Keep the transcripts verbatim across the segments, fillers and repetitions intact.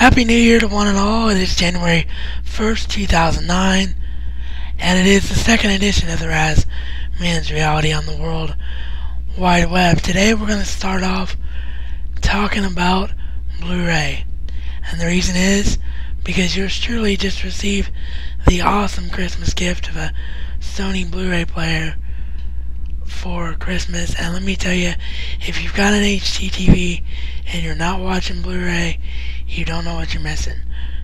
Happy New Year to one and all. It is January first, two thousand nine, and it is the second edition of the Raz Man's Reality on the World Wide Web. Today we're going to start off talking about Blu-ray, and the reason is because yours truly just received the awesome Christmas gift of a Sony Blu-ray player for Christmas. And let me tell you, if you've got an H D T V and you're not watching Blu-ray, you don't know what you're missing.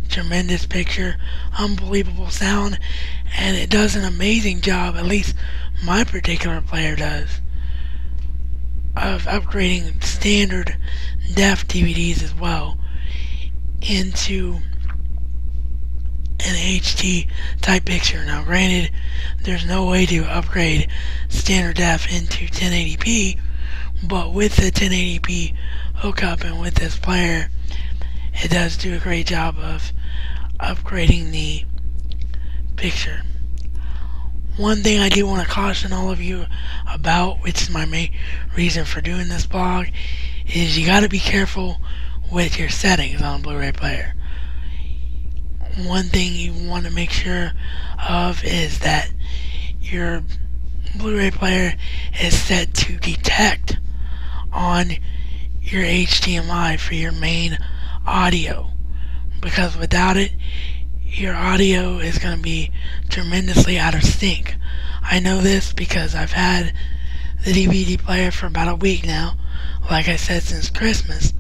Tremendous picture, unbelievable sound, and it does an amazing job, at least my particular player does, of upgrading standard def D V Ds as well into an H D type picture. Now granted, there's no way to upgrade standard def into ten eighty p, but with the ten eighty p hookup and with this player, it does do a great job of upgrading the picture. One thing I do want to caution all of you about, which is my main reason for doing this blog, is you got to be careful with your settings on a Blu-ray player. One thing you want to make sure of is that your Blu-ray player is set to detect on your H D M I for your main audio, because without it, your audio is going to be tremendously out of sync. I know this because I've had the D V D player for about a week now, like I said, since Christmas,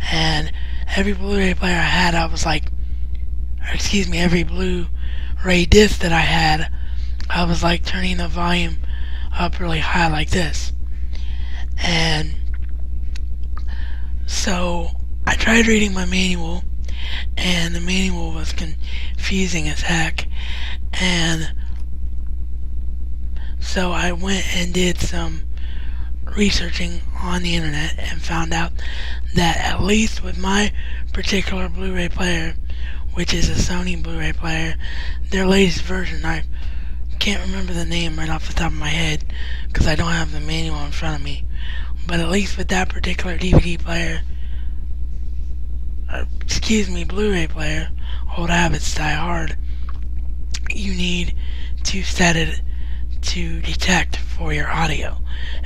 and every Blu-ray player I had, I was like, or excuse me, every Blu-ray disc that I had, I was like turning the volume up really high like this. And so I tried reading my manual, and the manual was confusing as heck, and so I went and did some researching on the internet and found out that at least with my particular Blu-ray player, which is a Sony Blu-ray player, their latest version, I can't remember the name right off the top of my head because I don't have the manual in front of me, but at least with that particular D V D player, excuse me, Blu-ray player, old habits die hard, you need to set it to detect for your audio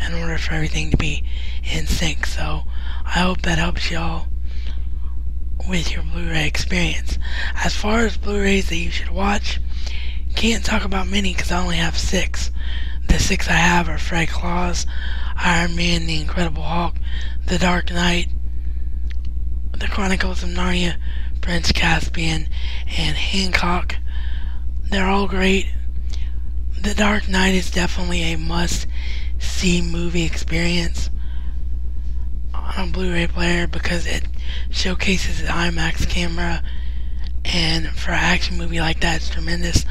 in order for everything to be in sync. So I hope that helps y'all with your Blu-ray experience. As far as Blu-rays that you should watch, can't talk about many because I only have six. The six I have are Fred Claus, Iron Man, The Incredible Hulk, The Dark Knight, The Chronicles of Narnia, Prince Caspian, and Hancock. They're all great. The Dark Knight is definitely a must-see movie experience on a Blu-ray player because it showcases the IMAX camera, and for an action movie like that, it's tremendous.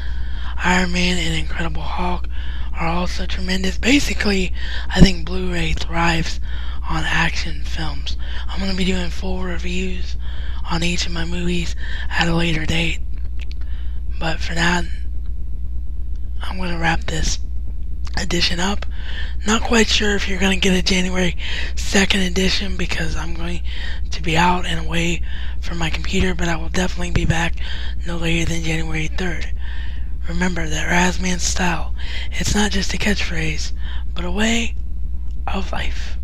Iron Man and Incredible Hulk are also tremendous. Basically, I think Blu-ray thrives on action films. I'm going to be doing full reviews on each of my movies at a later date, but for now, I'm going to wrap this edition up. Not quite sure if you're going to get a January second edition because I'm going to be out and away from my computer, but I will definitely be back no later than January third. Remember that Razman's style, it's not just a catchphrase, but a way of life.